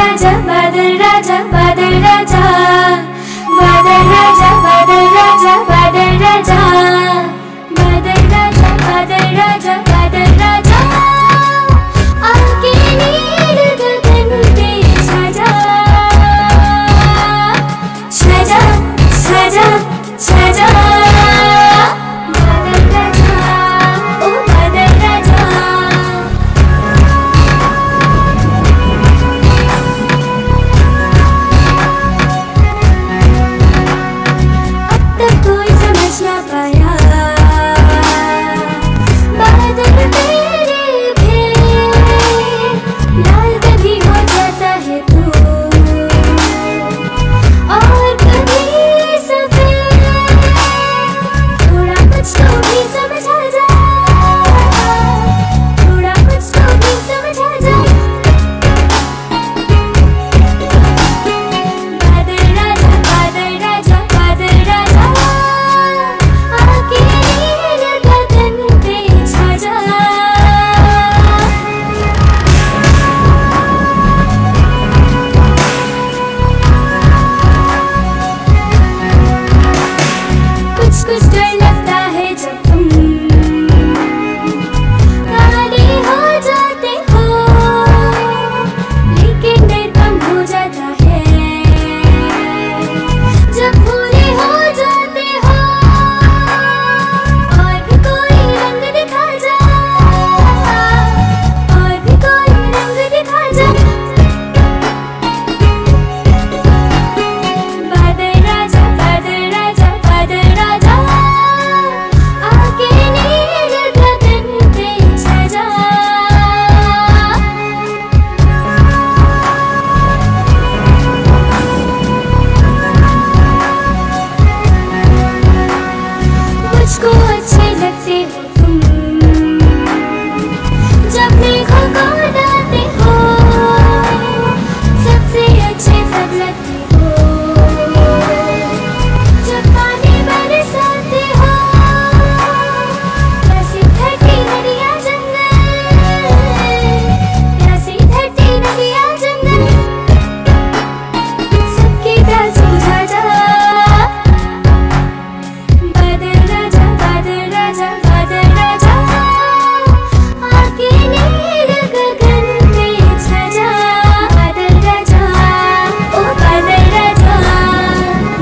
राजा बादल राजा बादल राजा बादल राजा बादल राजा बादल राजा बादल राजा बादल राजा बादल राजा आपके नील गगन पे सजा सजा सजा सजा बादल राजा ओ बादल राजा अब तक कोई समझ ना पाया बादल तेरे भी लाल कभी हो जाता है तू और कभी सफेद थोड़ा कुछ तो भी समझ आ जा थोड़ा कुछ तो भी समझ आ जा बादल राजा बादल राजा बादल राजा आके नील गगन पे छा जा कुछ कुछ डर लगता है जब तुम काले हो जाते हो लेकिन डर कम हो जाता है जब भूरे हो जाते हो और भी कोई रंग दिखा जा और भी कोई रंग दिखा जा बादल राजा बादल राजा बादल राजा आके नील गगन पे छा जा मुझको अच्छे लगते हो तुम जब मेघों को उड़ाते हो सबसे अच्छे सब लगते हो जब पानी बरसाते हो प्यासी धरती नदियाँ जंगल प्यासी धरती नदियाँ जंगल सबके प्यास बुझा जा बादल राजा बादल राजा बादल राजा आके नील गगन पे छा जा बादल राजा ओ बादल राजा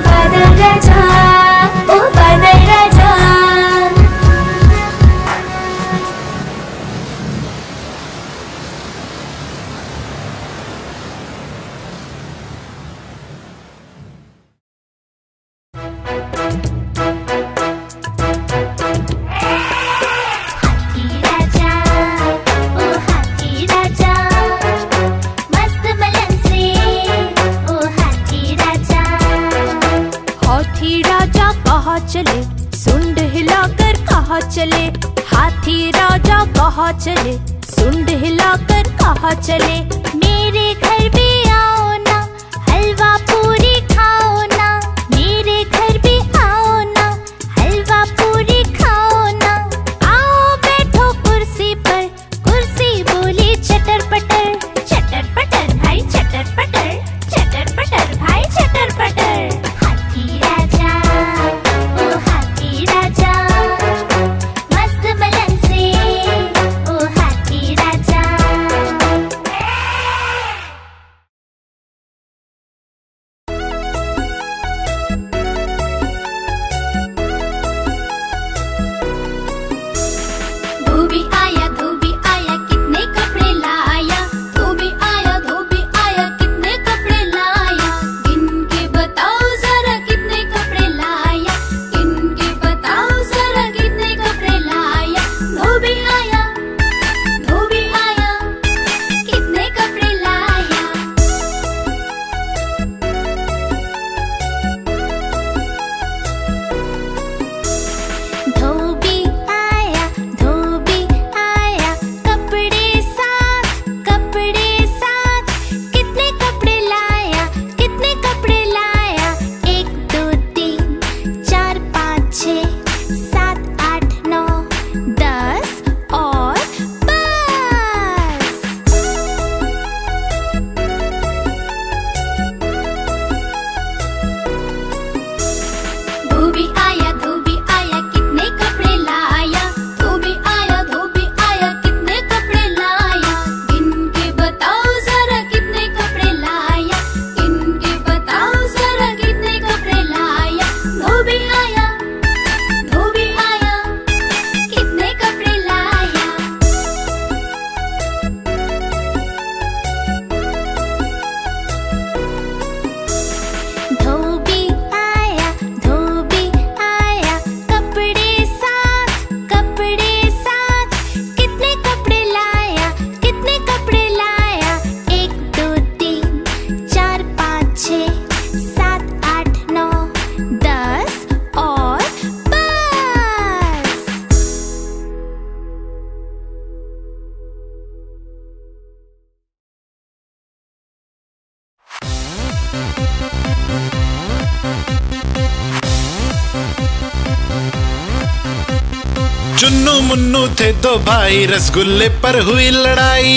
बादल राजा ओ बादल राजा हाथी राजा ओ हाथी राजा मस्त मलंग से ओ हाथी राजा हाथी राजा कहाँ चले सुंड हिलाकर कहाँ चले हाथी राजा कहाँ चले सुंड हिलाकर कहाँ चले मेरे घर भी आओ ना हलवा पूरी खाओ ना मेरे घर भी आओ ना हलवा पूरी खाओ ना आओ बैठो कुर्सी पर कुर्सी बोली चटर पटर भाई चटर पटर भाई चटर पटर हाथी राजा ओ हाथी राजा मस्त मलंग से ओ हाथी राजा चुन्नू मुन्नू थे दो भाई, रसगुल्ले पर हुई लड़ाई।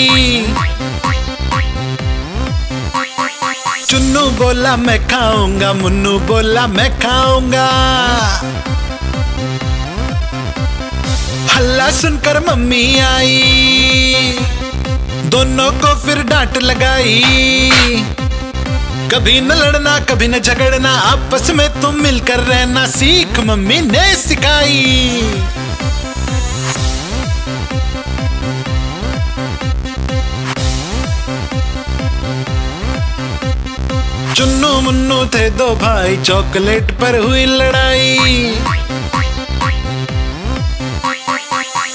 चुन्नू बोला मैं खाऊंगा, मुन्नू बोला मैं खाऊंगा। हल्ला सुनकर मम्मी आई, दोनों को फिर डांट लगाई। कभी न लड़ना कभी न झगड़ना, आपस में तुम मिलकर रहना, सीख मम्मी ने सिखाई। चुन्नू मुन्नू थे दो भाई, चॉकलेट पर हुई लड़ाई।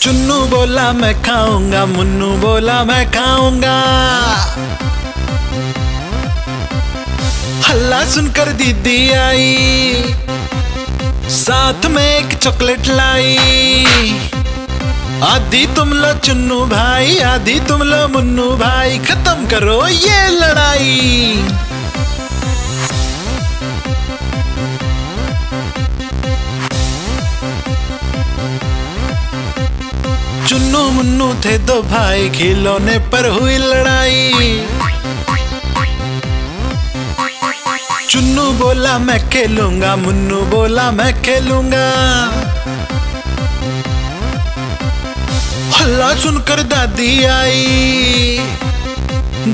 चुन्नू बोला मैं खाऊंगा, मुन्नू बोला मैं खाऊंगा। हल्ला सुनकर दीदी आई, साथ में एक चॉकलेट लाई। आधी तुम लो चुन्नू भाई, आधी तुम लो मुन्नू भाई, खत्म करो ये लड़ाई। चुन्नू मुन्नू थे दो भाई, खिलौने पर हुई लड़ाई। चुन्नू बोला मैं खेलूंगा, मुन्नू बोला मैं खेलूंगा। हल्ला सुनकर दादी आई,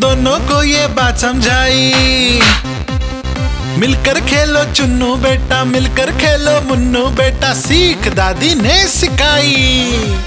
दोनों को ये बात समझाई। मिलकर खेलो चुन्नू बेटा, मिलकर खेलो मुन्नू बेटा, सीख दादी ने सिखाई।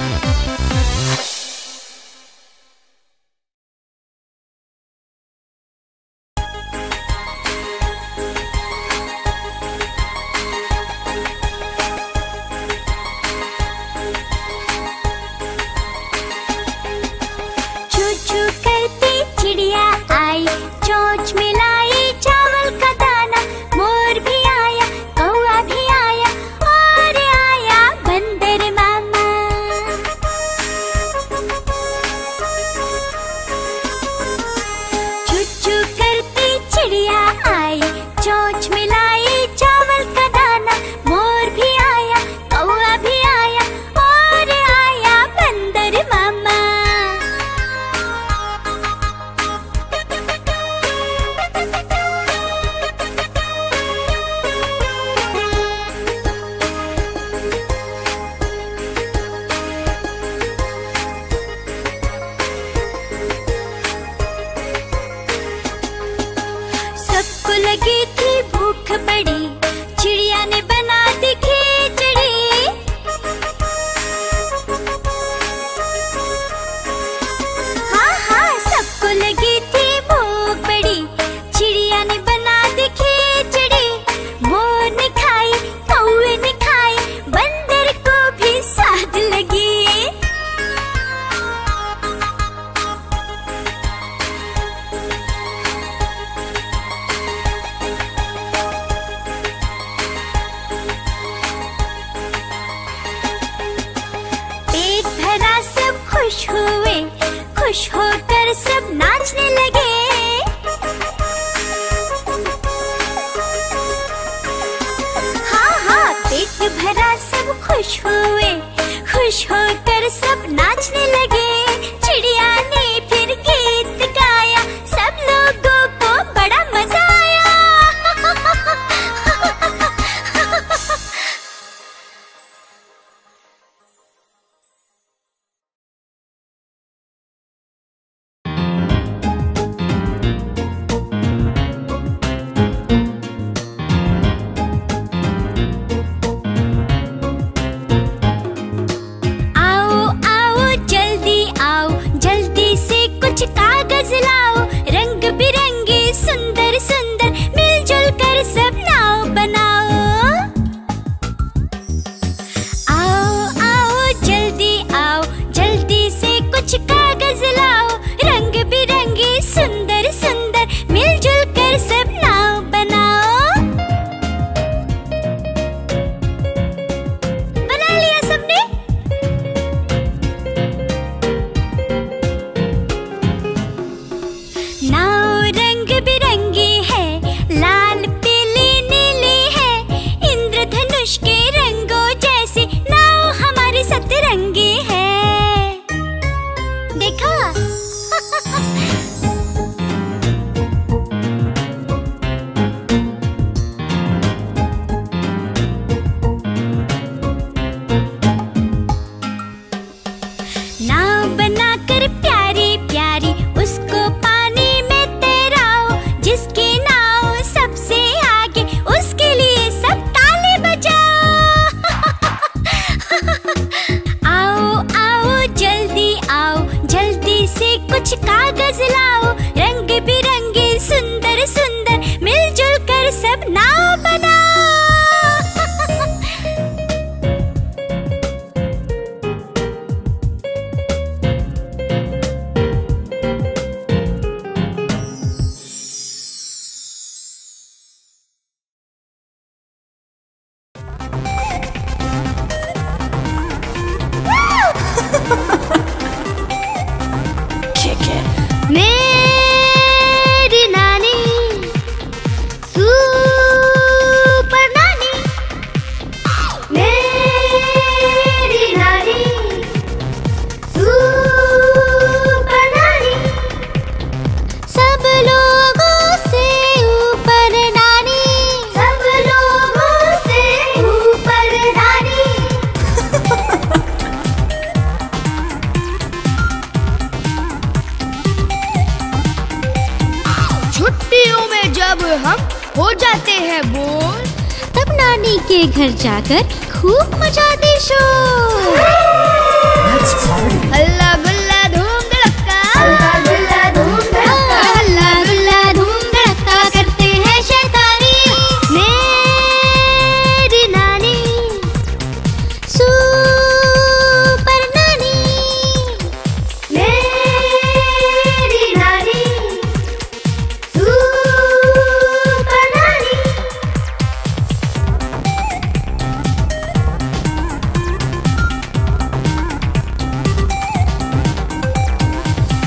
रंग बिरंगे सुंदर सुंदर मिलजुल कर सब नाव बना। जाकर खूब मचाते शो हल्ला गुल्ला धूम धड़का, हल्ला गुल्ला धूम धड़का करते हैं शैतानी। मेरी नानी सुपर नानी, मेरी नानी सुपर नानी।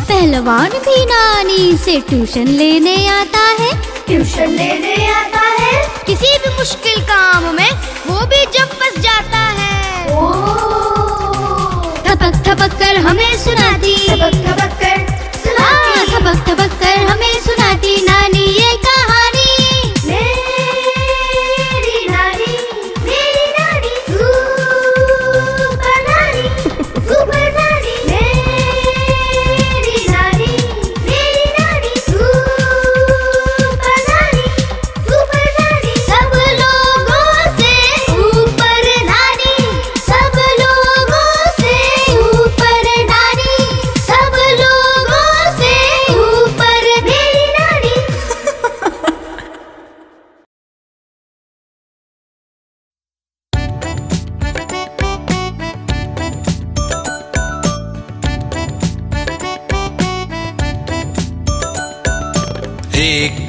पहलवान भी नानी से ट्यूशन लेने आता है, ट्यूशन लेने आता है। किसी भी मुश्किल काम में वो भी जब फंस जाता है, थपक थपक कर हमें सुनाती, थपक थपक कर हमें सुनाती नानी ये कहानी।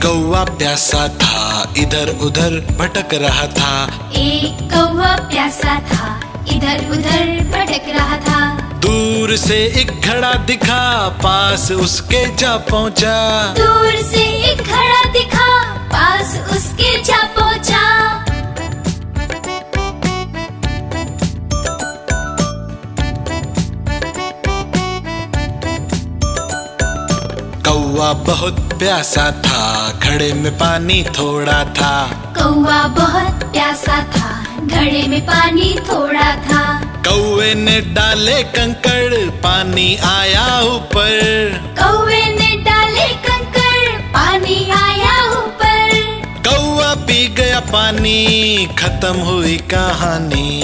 कौवा प्यासा था इधर उधर भटक रहा था, एक कौवा प्यासा था इधर उधर भटक रहा था। दूर से एक घड़ा दिखा पास उसके जा पहुंचा, दूर से एक घड़ा दिखा पास उसके जा पहुंचा। कौवा बहुत प्यासा था घड़े में पानी थोड़ा था, कौवा बहुत प्यासा था घड़े में पानी थोड़ा था। कौवे ने डाले कंकड़ पानी आया ऊपर, कौवे ने डाले कंकड़ पानी आया ऊपर। कौवा पी गया पानी खत्म हुई कहानी।